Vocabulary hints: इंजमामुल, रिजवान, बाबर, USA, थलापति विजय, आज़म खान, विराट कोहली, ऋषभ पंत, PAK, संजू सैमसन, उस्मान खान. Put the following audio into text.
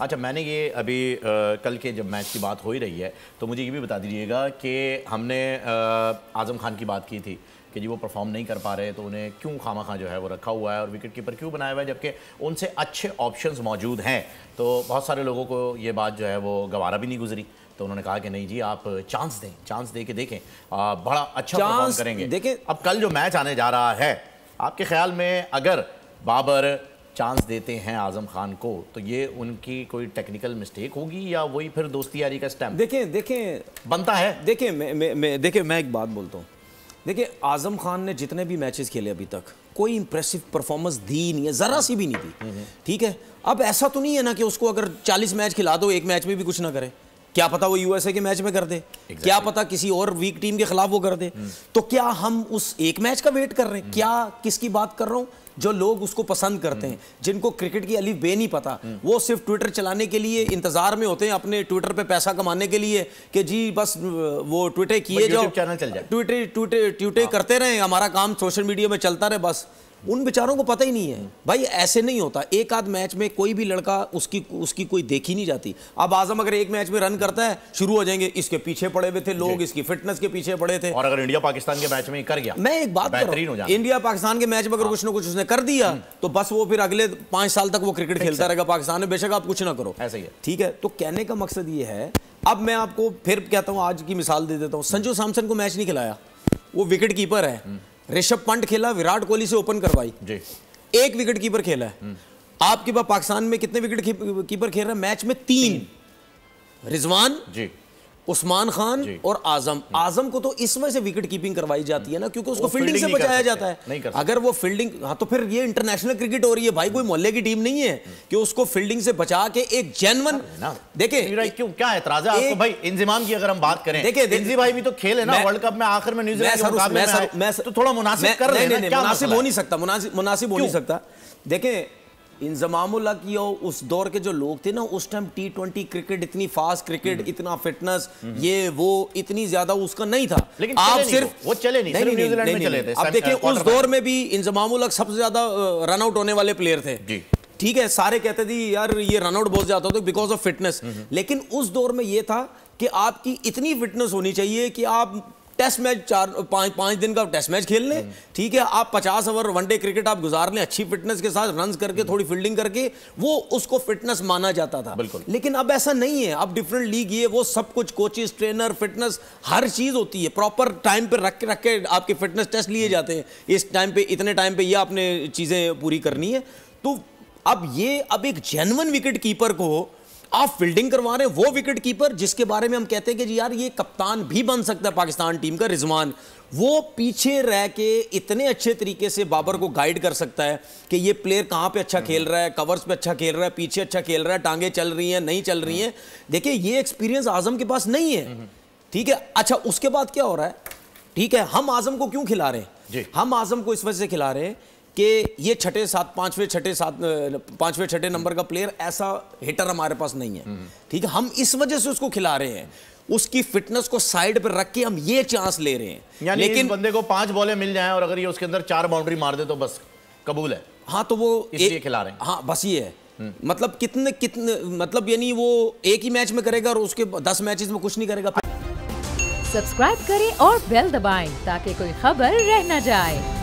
अच्छा, मैंने ये अभी कल के जब मैच की बात हो ही रही है तो मुझे ये भी बता दीजिएगा कि हमने आज़म खान की बात की थी कि जी वो परफॉर्म नहीं कर पा रहे, तो उन्हें क्यों खामखा जो है वो रखा हुआ है और विकेट कीपर क्यों बनाया हुआ है, जबकि उनसे अच्छे ऑप्शंस मौजूद हैं। तो बहुत सारे लोगों को ये बात जो है वो गवारा भी नहीं गुजरी, तो उन्होंने कहा कि नहीं जी आप चांस दें, चांस दे के देखें, बड़ा अच्छा परफॉर्म करेंगे। देखिए अब कल जो मैच आने जा रहा है, आपके ख्याल में अगर बाबर चांस देते हैं आज़म खान को तो ये उनकी कोई टेक्निकल मिस्टेक होगी या वही फिर दोस्ती यारी का स्टैम्प देखें बनता है? मैं एक बात बोलता हूँ, देखिए आज़म खान ने जितने भी मैचेस खेले अभी तक कोई इंप्रेसिव परफॉर्मेंस दी नहीं है, ज़रा सी भी नहीं दी। ठीक है, अब ऐसा तो नहीं है ना कि उसको अगर 40 मैच खिला दो एक मैच में भी कुछ ना करे, क्या पता वो यूएसए के मैच में कर दे, क्या पता किसी और वीक टीम के खिलाफ वो कर दे। तो क्या हम उस एक मैच का वेट कर रहे हैं? क्या किसकी बात कर रहा हूँ, जो लोग उसको पसंद करते हैं, जिनको क्रिकेट की अलिफ बे नहीं पता, वो सिर्फ ट्विटर चलाने के लिए इंतजार में होते हैं, अपने ट्विटर पे पैसा कमाने के लिए कि जी बस वो ट्विटर किए जाओ, चैनल चल जाए, ट्विटर करते रहे, हमारा काम सोशल मीडिया में चलता रहे, बस। उन बेचारों को पता ही नहीं है भाई, ऐसे नहीं होता। एक आध मैच में कोई भी लड़का उसकी कोई देखी नहीं जाती। अब आज़म अगर एक मैच में रन करता है, शुरू हो जाएंगे इसके पीछे पड़े हुए थे लोग, इसकी फिटनेस के पीछे पड़े थे। और अगर इंडिया पाकिस्तान के मैच में कर गया, मैं एक बात कर रहा हूं, इंडिया पाकिस्तान के मैच में अगर कुछ ना कुछ उसने कर दिया तो बस वो फिर अगले 5 साल तक वो क्रिकेट खेलता रहेगा पाकिस्तान में, बेशक आप कुछ ना करो, ऐसा ही है। ठीक है, तो कहने का मकसद ये है, अब मैं आपको फिर कहता हूँ, आज की मिसाल दे देता हूँ, संजू सैमसन को मैच नहीं खिलाया, वो विकेट कीपर है, ऋषभ पंत खेला, विराट कोहली से ओपन करवाई, एक विकेट कीपर खेला है। आपके पास पाकिस्तान में कितने विकेट कीपर खेल रहे हैं मैच में? 3, रिजवान जी, उस्मान खान जी, और आज़म। आज़म को तो इस वजह से विकेट कीपिंग करवाई जाती है ना, क्योंकि उसको फील्डिंग से बचाया जाता है। अगर वो फील्डिंग, हाँ, तो फिर ये इंटरनेशनल क्रिकेट हो रही है भाई, कोई मोहल्ले की टीम नहीं है कि उसको फील्डिंग से बचा के एक जेन्युइन देखिए क्यों क्या एतराज है आपको भाई? इंजमाम की अगर हम बात करें, देखिए भाई भी तो खेल है ना वर्ल्ड कप में, आखिर में न्यूजीलैंड, तो थोड़ा मुनासिब कर रहे हैं, मुनासिब हो नहीं सकता, मुनासिब हो नहीं सकता। देखें इंजमामुल की और उस दौर के जो लोग थे ना उस टाइम, T20 क्रिकेट, इतनी फास्ट क्रिकेट, इतना फिटनेस, ये वो इतनी ज्यादा उसका नहीं था। लेकिन आप सिर्फ वो चले नहीं, सिर्फ न्यूजीलैंड में चले थे। अब देखिए उस दौर में भी इंजमामुल सबसे ज्यादा रन आउट होने वाले प्लेयर थे। ठीक है, सारे कहते थे यार ये रन आउट बहुत ज्यादा होता है बिकॉज ऑफ फिटनेस, लेकिन उस दौर में ये था कि आपकी इतनी फिटनेस होनी चाहिए कि आप टेस्ट मैच 4-5 दिन का टेस्ट मैच खेल लें। ठीक है, आप 50 ओवर वनडे क्रिकेट आप गुजार लें अच्छी फिटनेस के साथ, रन करके थोड़ी फील्डिंग करके, वो उसको फिटनेस माना जाता था। लेकिन अब ऐसा नहीं है, अब डिफरेंट लीग ये वो सब कुछ, कोचेस, ट्रेनर, फिटनेस, हर चीज होती है, प्रॉपर टाइम पर रख के आपके फिटनेस टेस्ट लिए जाते हैं, इस टाइम पे, इतने टाइम पे ये आपने चीजें पूरी करनी है। तो अब एक जेन्युइन विकेट कीपर को आप फील्डिंग करवा रहे हैं, वो विकेट कीपर जिसके बारे में हम कहते हैं कि जी यार ये कप्तान भी बन सकता है पाकिस्तान टीम का, रिजवान, वो पीछे रह के इतने अच्छे तरीके से बाबर को गाइड कर सकता है कि ये प्लेयर कहाँ पे अच्छा खेल रहा है, कवर्स पे अच्छा खेल रहा है, पीछे अच्छा खेल रहा है, टांगे चल रही हैं नहीं चल रही हैं। देखिए ये एक्सपीरियंस आज़म के पास नहीं है। ठीक है, अच्छा उसके बाद क्या हो रहा है? ठीक है, हम आज़म को क्यों खिला रहे हैं? हम आज़म को इस वजह से खिला रहे हैं कि ये पांचवें छठे नंबर का प्लेयर, ऐसा हिटर हमारे पास नहीं है। ठीक है, हम इस वजह से उसको खिला रहे हैं, उसकी फिटनेस को साइड पर रख के हम ये चांस ले रहे हैं। यानी लेकिन बंदे को 5 बॉलें मिल जाएं और अगर ये उसके अंदर 4 बाउंड्री मार दे तो बस कबूल है। हाँ, तो वो इसलिए खिला रहे हैं। हाँ, बस ये है, मतलब कितने मतलब यानी वो एक ही मैच में करेगा और उसके 10 मैचेस में कुछ नहीं करेगा। सब्सक्राइब करें और बेल दबाएं ताकि कोई खबर रह न जाए।